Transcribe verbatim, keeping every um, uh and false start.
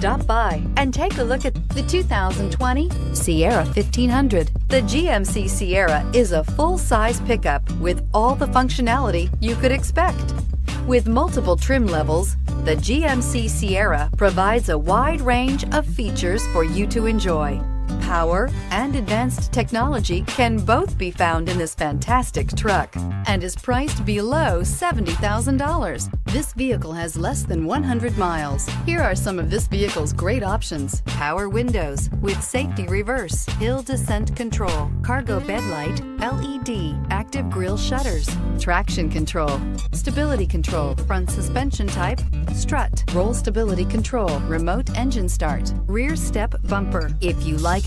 Stop by and take a look at the two thousand twenty Sierra fifteen hundred. The G M C Sierra is a full-size pickup with all the functionality you could expect. With multiple trim levels, the G M C Sierra provides a wide range of features for you to enjoy. Power and advanced technology can both be found in this fantastic truck and is priced below seventy thousand dollars. This vehicle has less than one hundred miles. Here are some of this vehicle's great options: power windows with safety reverse, hill descent control, cargo bed light, L E D, active grille shutters, traction control, stability control, front suspension type, strut, roll stability control, remote engine start, rear step bumper. If you like